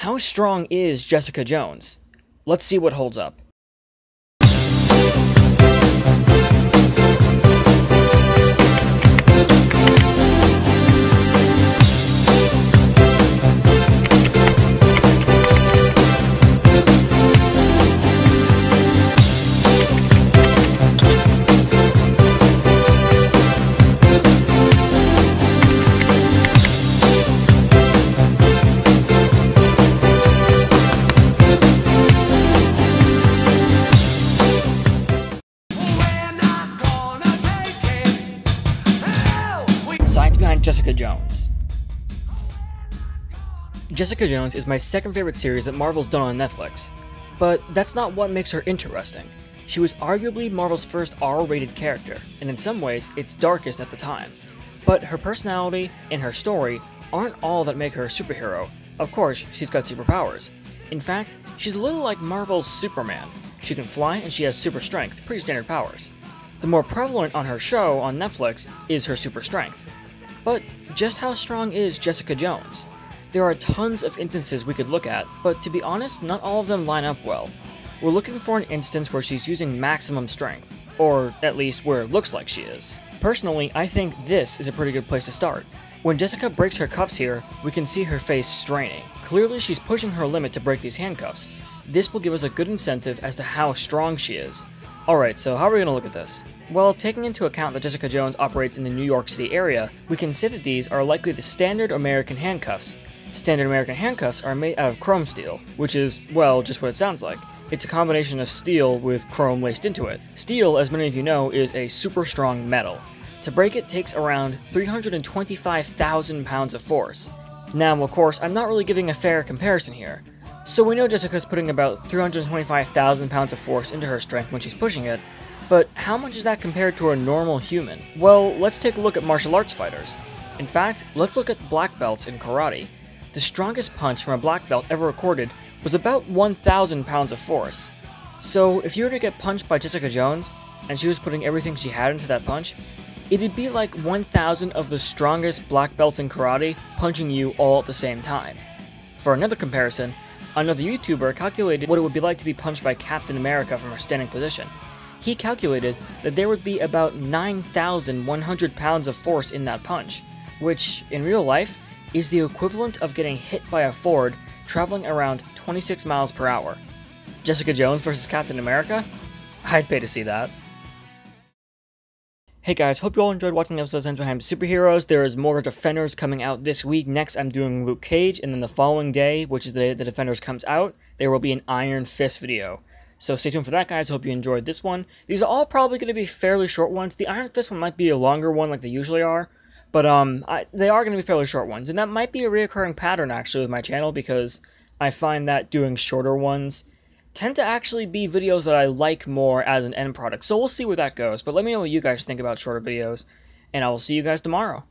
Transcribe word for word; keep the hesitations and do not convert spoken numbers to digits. How strong is Jessica Jones? Let's see what holds up. Science behind Jessica Jones. Jessica Jones is my second favorite series that Marvel's done on Netflix, but that's not what makes her interesting. She was arguably Marvel's first R rated character, and in some ways, its darkest at the time. But her personality and her story aren't all that make her a superhero. Of course, she's got superpowers. In fact, she's a little like Marvel's Superman. She can fly and she has super strength, pretty standard powers. The more prevalent on her show on Netflix is her super strength. But just how strong is Jessica Jones? There are tons of instances we could look at, but to be honest, not all of them line up well. We're looking for an instance where she's using maximum strength, or at least where it looks like she is. Personally, I think this is a pretty good place to start. When Jessica breaks her cuffs here, we can see her face straining. Clearly she's pushing her limit to break these handcuffs. This will give us a good incentive as to how strong she is. Alright, so how are we going to look at this? Well, taking into account that Jessica Jones operates in the New York City area, we can say that these are likely the standard American handcuffs. Standard American handcuffs are made out of chrome steel, which is, well, just what it sounds like. It's a combination of steel with chrome laced into it. Steel, as many of you know, is a super strong metal. To break it takes around three hundred twenty-five thousand pounds of force. Now, of course, I'm not really giving a fair comparison here. So we know Jessica's putting about three hundred twenty-five thousand pounds of force into her strength when she's pushing it, but how much is that compared to a normal human? Well, let's take a look at martial arts fighters. In fact, let's look at black belts in karate. The strongest punch from a black belt ever recorded was about one thousand pounds of force. So if you were to get punched by Jessica Jones, and she was putting everything she had into that punch, it'd be like one thousand of the strongest black belts in karate punching you all at the same time. For another comparison, another YouTuber calculated what it would be like to be punched by Captain America from her standing position. He calculated that there would be about nine thousand one hundred pounds of force in that punch, which, in real life, is the equivalent of getting hit by a Ford traveling around twenty-six miles per hour. Jessica Jones versus Captain America? I'd pay to see that. Hey guys, hope you all enjoyed watching the episodes of Behind Superheroes. There is more Defenders coming out this week. Next, I'm doing Luke Cage, and then the following day, which is the day that the Defenders comes out, there will be an Iron Fist video. So stay tuned for that, guys. Hope you enjoyed this one. These are all probably going to be fairly short ones. The Iron Fist one might be a longer one like they usually are, but um, I, they are going to be fairly short ones. And that might be a reoccurring pattern, actually, with my channel, because I find that doing shorter ones tend to actually be videos that I like more as an end product. So we'll see where that goes, but let me know what you guys think about shorter videos, and I will see you guys tomorrow.